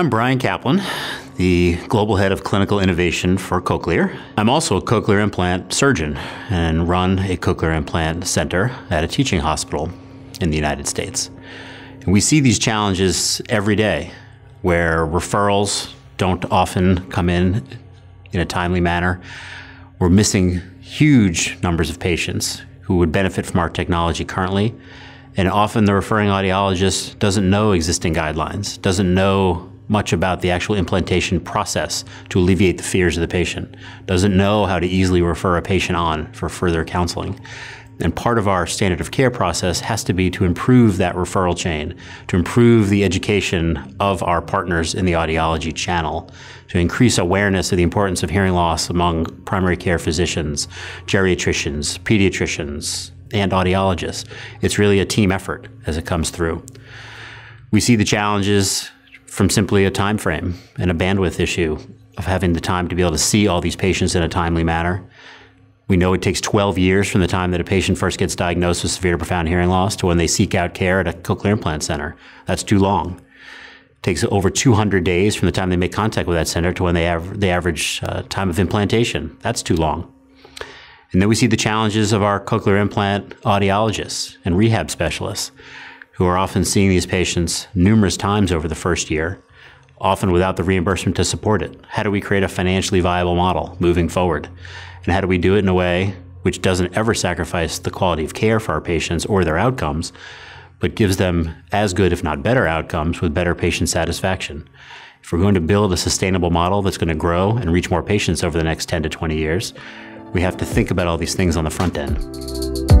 I'm Brian Kaplan, the Global Head of Clinical Innovation for Cochlear. I'm also a cochlear implant surgeon and run a cochlear implant center at a teaching hospital in the United States. And we see these challenges every day where referrals don't often come in a timely manner. We're missing huge numbers of patients who would benefit from our technology currently. And often the referring audiologist doesn't know existing guidelines, doesn't know much about the actual implantation process to alleviate the fears of the patient, doesn't know how to easily refer a patient on for further counseling. And part of our standard of care process has to be to improve that referral chain, to improve the education of our partners in the audiology channel, to increase awareness of the importance of hearing loss among primary care physicians, geriatricians, pediatricians, and audiologists. It's really a team effort as it comes through. We see the challenges from simply a time frame and a bandwidth issue of having the time to be able to see all these patients in a timely manner. We know it takes 12 years from the time that a patient first gets diagnosed with severe to profound hearing loss to when they seek out care at a cochlear implant center. That's too long. It takes over 200 days from the time they make contact with that center to when they have the average time of implantation. That's too long. And then we see the challenges of our cochlear implant audiologists and rehab specialists, who are often seeing these patients numerous times over the first year, often without the reimbursement to support it. How do we create a financially viable model moving forward? And how do we do it in a way which doesn't ever sacrifice the quality of care for our patients or their outcomes, but gives them as good, if not better, outcomes with better patient satisfaction? If we're going to build a sustainable model that's going to grow and reach more patients over the next 10 to 20 years, we have to think about all these things on the front end.